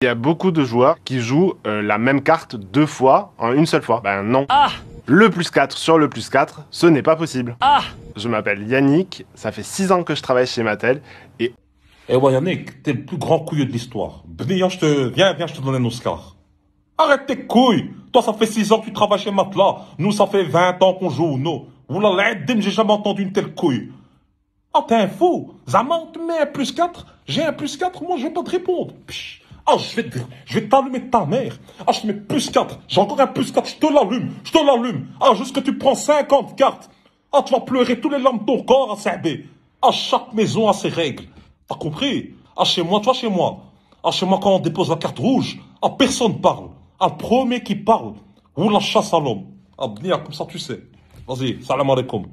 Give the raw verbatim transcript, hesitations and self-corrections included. Il y a beaucoup de joueurs qui jouent euh, la même carte deux fois en une seule fois. Ben non. Ah, le plus quatre sur le plus quatre, ce n'est pas possible. Ah, je m'appelle Yannick, ça fait six ans que je travaille chez Mattel et... Eh ouais Yannick, t'es le plus grand couilleux de l'histoire. Viens, je te... viens, viens, je te donne un Oscar. Arrête tes couilles. Toi, ça fait six ans que tu travailles chez Mattel. Nous, ça fait vingt ans qu'on joue au no. Oulala, j'ai jamais entendu une telle couille. Ah, t'es un fou. Zaman, tu mets un plus quatre, j'ai un plus quatre, moi, je vais pas te répondre. Psh. Ah, je vais, je vais t'allumer ta mère. Ah, je te mets plus quatre. J'ai encore un plus quatre. Je te l'allume. Je te l'allume. Ah, juste que tu prends cinquante cartes. Ah, tu vas pleurer tous les lames de ton corps à Sahabé. Ah, chaque maison a ses règles. T'as compris? Ah, chez moi, toi, chez moi. Ah, chez moi, quand on dépose la carte rouge, ah, personne parle. Ah, le premier qui parle, ou la chasse à l'homme. Ah, venir comme ça, tu sais. Vas-y, salam alaikum.